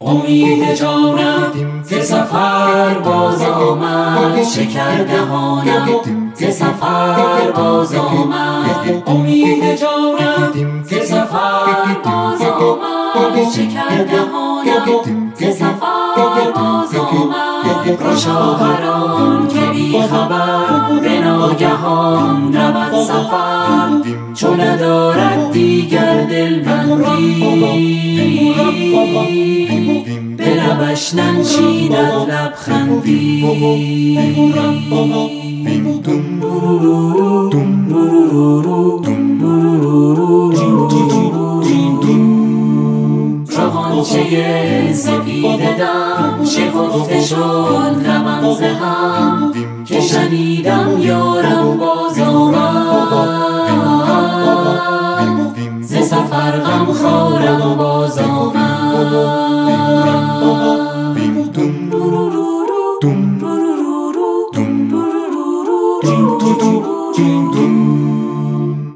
امید جانم ز سفر باز آمد، شکر دهانم ز سفر باز آمد. امید جانم ز سفر باز آمد، شکر دهانم ز سفر باز آمد. را شاهران که بی خبر به ناگهان رود سفر، چو ندارد دیگر دلبندی، به لبش ننشیند لبخندی. روانچه سپید دم شکفته شد رمم ز هم، که شنیدم یارم باز آمد. ز سفر غمخوارم باز آمد.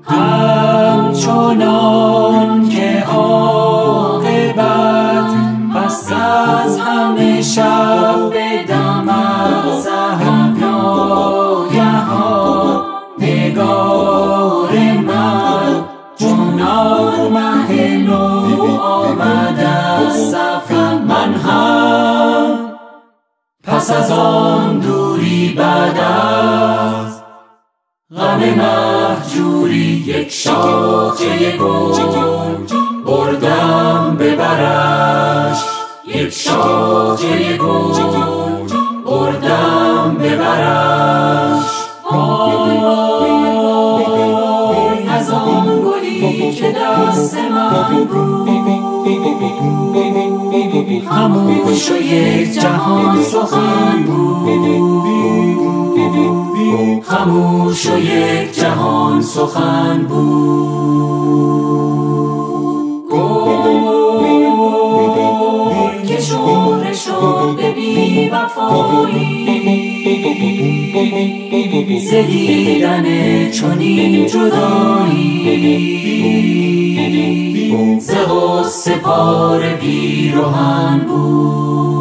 همچنان که عاقبت پس از همه شب بدمد سحر، ناگهان نگار من چنان مه نو آمد از سفر. من هم پس از آن دوری بعد از غم مهجوری، یک شاخه گل بردم به برش، یک شاخه گل بردم به برش. آی از آن گلی که دست من بود، خاموش و یک جهان سخن بود، خاموش و یک جهان سخن بود. گل که شوره شد به بی وفایی، ز دیدن چنین جدایی، ز غصه پاره بی روحن بود.